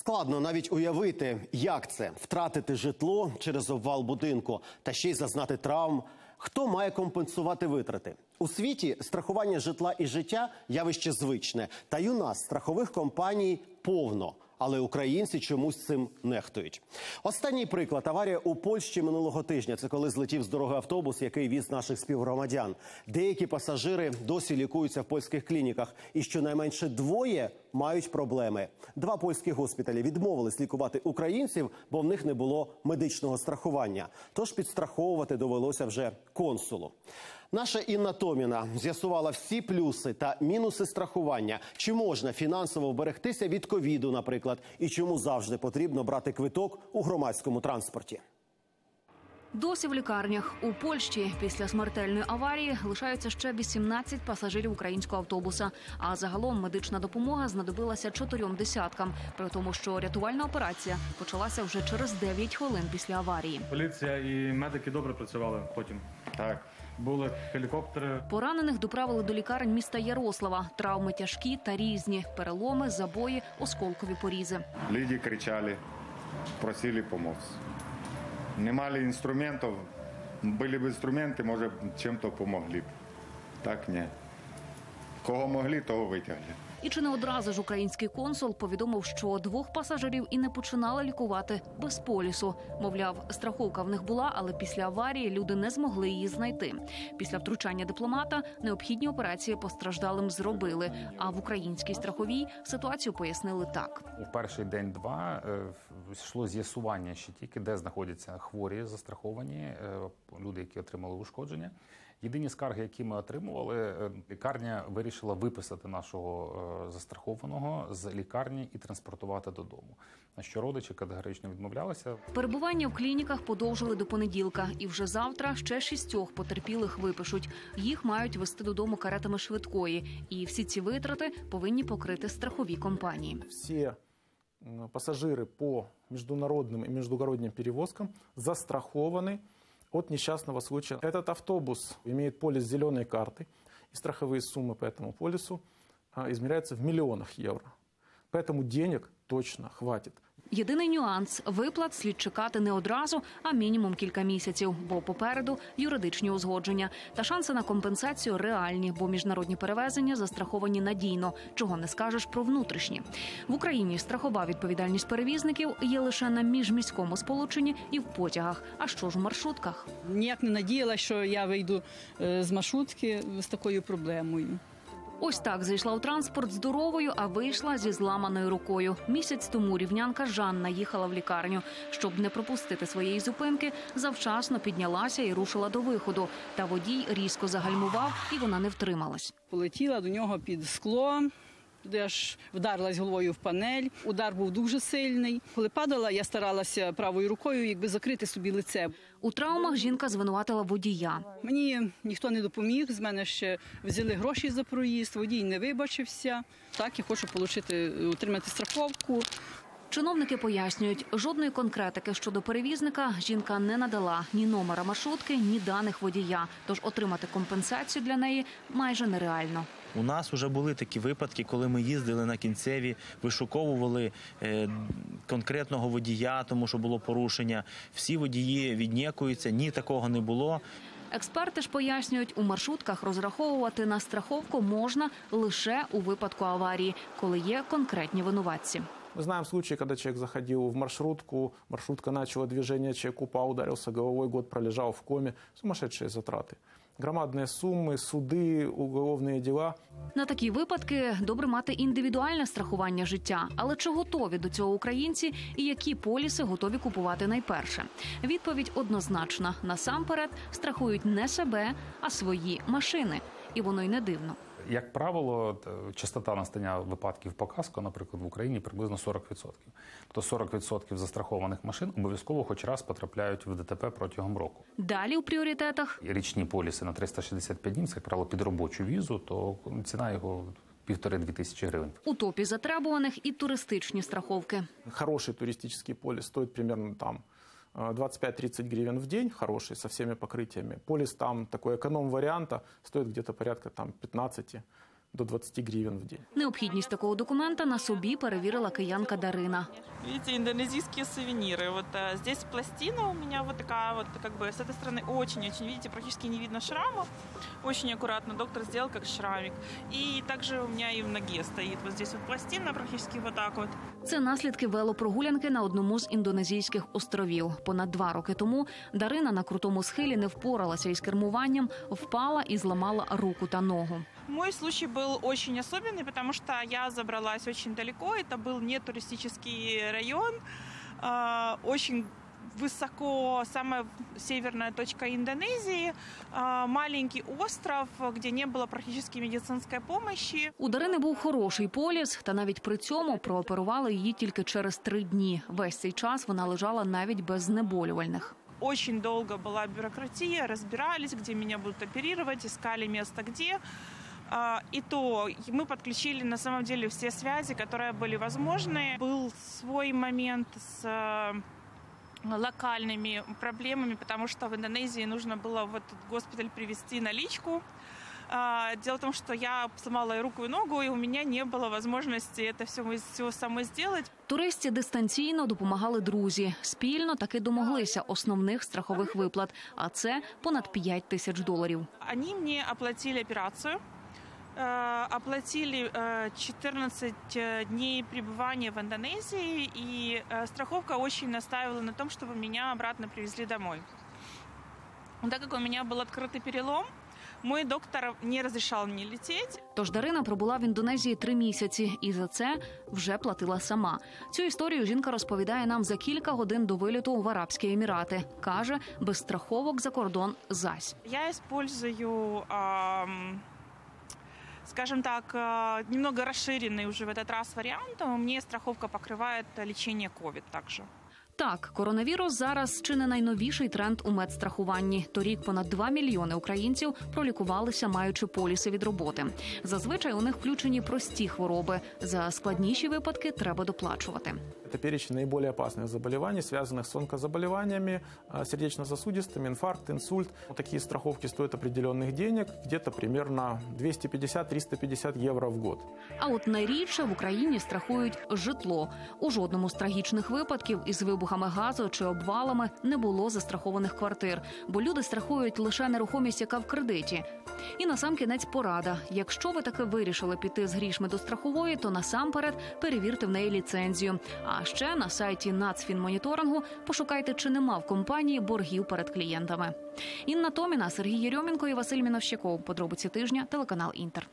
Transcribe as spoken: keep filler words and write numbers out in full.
Складно навіть уявити, як це – втратити житло через обвал будинку та ще й зазнати травм. Хто має компенсувати витрати? У світі страхування житла і життя – явище звичне. Та й у нас страхових компаній повно. Але українці чомусь цим нехтують. Останній приклад – аварія у Польщі минулого тижня. Це коли злетів з дороги автобус, який віз наших співгромадян. Деякі пасажири досі лікуються в польських клініках. І щонайменше двоє мають проблеми. Два польські госпіталі відмовились лікувати українців, бо в них не було медичного страхування. Тож підстраховувати довелося вже консулу. Наша Інна Томіна з'ясувала всі плюси та мінуси страхування. Чи можна фінансово вберегтися від ковіду, наприклад, і чому завжди потрібно брати квиток у громадському транспорті? Досі в лікарнях. У Польщі після смертельної аварії лишаються ще вісімнадцять пасажирів українського автобуса. А загалом медична допомога знадобилася чотирьом десяткам. При тому, що рятувальна операція почалася вже через дев'ять хвилин після аварії. Поліція і медики добре працювали потім. Так. Були гелікоптери. Поранених доправили до лікарень міста Ярослава. Травми тяжкі та різні. Переломи, забої, осколкові порізи. Люди кричали, просили допомоги. Немає інструментів. Були б інструменти, може, чим-то допомогли б. Так, ні. Кого могли, того витягли. І чи не одразу ж український консул повідомив, що двох пасажирів і не починали лікувати без полісу. Мовляв, страховка в них була, але після аварії люди не змогли її знайти. Після втручання дипломата необхідні операції постраждалим зробили. А в українській страховій ситуацію пояснили так. У перший день-два йшло з'ясування ще тільки, де знаходяться хворі застраховані, люди, які отримали ушкодження. Єдині скарги, які ми отримували, лікарня вирішила виписати нашого застрахованого з лікарні і транспортувати додому, на що родичі категорично відмовлялися. Перебування в клініках подовжили до понеділка. І вже завтра ще шістьох потерпілих випишуть. Їх мають везти додому каретами швидкої. І всі ці витрати повинні покрити страхові компанії. Всі пасажири по міжнародним і міжнародним перевозкам застраховані от несчастного случая. Этот автобус имеет полис зеленой карты, и страховые суммы по этому полису измеряются в миллионах евро. Поэтому денег точно хватит. Єдиний нюанс – виплат слід чекати не одразу, а мінімум кілька місяців, бо попереду юридичні узгодження. Та шанси на компенсацію реальні, бо міжнародні перевезення застраховані надійно, чого не скажеш про внутрішні. В Україні страхова відповідальність перевізників є лише на міжміському сполученні і в потягах. А що ж в маршрутках? Ніяк не надіялася, що я вийду з маршрутки з такою проблемою. Ось так зайшла у транспорт здоровою, а вийшла зі зламаною рукою. Місяць тому рівнянка Жанна їхала в лікарню. Щоб не пропустити своєї зупинки, завчасно піднялася і рушила до виходу. Та водій різко загальмував, і вона не втрималась. Полетіла до нього під скло, туди аж вдарилась головою в панель. Удар був дуже сильний. Коли падала, я старалася правою рукою, якби закрити собі лице. У травмах жінка звинуватила водія. Мені ніхто не допоміг, з мене ще взяли гроші за проїзд, водій не вибачився. Так, я хочу отримати, отримати страховку. Чиновники пояснюють, жодної конкретики щодо перевізника жінка не надала ні номера маршрутки, ні даних водія. Тож отримати компенсацію для неї майже нереально. У нас вже були такі випадки, коли ми їздили на кінцеві, вишуковували конкретного водія, тому що було порушення. Всі водії віднікуються, ні, такого не було. Експерти ж пояснюють, у маршрутках розраховувати на страховку можна лише у випадку аварії, коли є конкретні винуватці. Мы знаем случаи, когда человек заходил в маршрутку, маршрутка начала движение, человек упал, ударился головой, год пролежал в коме. Сумасшедшие затраты. Громадні суми, суди, уголовні діла. На такі випадки добре мати індивідуальне страхування життя. Але чи готові до цього українці і які поліси готові купувати найперше? Відповідь однозначна. Насамперед страхують не себе, а свої машини. І воно й не дивно. Як правило, частота настання випадків по КАСКО, наприклад, в Україні приблизно сорок відсотків. Тобто сорок відсотків застрахованих машин обов'язково хоч раз потрапляють в ДТП протягом року. Далі у пріоритетах? Річні поліси на триста шістдесят п'ять днів, це, як правило, під робочу візу, то ціна його півтори-дві тисячі гривень. У топі затребуваних і туристичні страховки. Хороший туристичний поліс стоїть приблизно там двадцать пять тридцать гривен в день, хороший, со всеми покрытиями. Полис там, такой эконом-варианта, стоит где-то порядка там пятнадцати до двадцати гривен в день. Необхідність такого документа на собі перевірила киянка Дарина. Видите, индонезийские сувениры. Вот а, здесь пластина у меня вот такая вот, как бы, с этой стороны очень-очень, видите, практически не видно шрама. Очень аккуратно доктор сделал как шрамик. И также у меня и в ноге стоит вот здесь вот пластина, практически вот так вот. Це наслідки велопрогулянки на одному з індонезійських островів. Понад два роки тому Дарина на крутому схилі не впоралася із кермуванням, впала і зламала руку та ногу. Мой случай был очень особенный, потому что я забралась очень далеко. Это был не туристический район, очень высоко, самая северная точка Индонезии, маленький остров, где не было практически медицинской помощи. У Дарини був хороший поліз, та навіть при цьому прооперували її тільки через три дні. Весь цей час вона лежала навіть без знеболювальних. Очень долго была бюрократия, разбирались, где меня будут оперировать, искали место где. И то мы подключили на самом деле все связи, которые были возможны. Был свой момент с локальными проблемами, потому что в Индонезии нужно было в этот госпиталь привезти наличку. Дело в том, что я сломала и руку, и ногу, и у меня не было возможности это все, все самой сделать. Туристі дистанційно допомагали друзі. Спільно таки домоглися основних страхових виплат, а це понад п'ять тисяч доларів. Вони мені оплатили операцію, оплатили чотирнадцять днів перебування в Індонезії, і страховка дуже настоювала на тому, щоб мене обратно привезли домой. Так як у мене був відкритий перелом, мій доктор не розрішав мені летіти. Тож Дарина пробула в Індонезії три місяці і за це вже платила сама. Цю історію жінка розповідає нам за кілька годин до виліту в Арабські Емірати. Каже, без страховок за кордон зась. Я використовую, скажем так, немного розширений уже в этот раз варіант. Мені страховка покриває лікування ковід також. Так, коронавірус зараз чи не найновіший тренд у медстрахуванні. Торік понад два мільйони українців пролікувалися, маючи поліси від роботи. Зазвичай у них включені прості хвороби. За складніші випадки треба доплачувати. Це перечень найбільш опасних захворювань, зв'язаних з онкозахворюваннями, сердечно-сосудистими, інфаркт, інсульт. Такі страховки стоять определених денег, десь приблизно двісті п'ятдесят - триста п'ятдесят євро в год. А от найрідше в Україні страхують житло. У жодному з трагічних випадків із вибухами газу чи обвалами не було застрахованих квартир, бо люди страхують лише нерухомість, яка в кредиті. І насамкінець порада. Якщо ви таки вирішили піти з грішми до страхової, то насамперед перевірте в неї ліцензію. А ще на сайті Нацфінмоніторингу пошукайте, чи нема в компанії боргів перед клієнтами. Інна Томіна, Сергій Єрьомінко і Василь Міновщиков. Подробиці тижня, телеканал Інтер.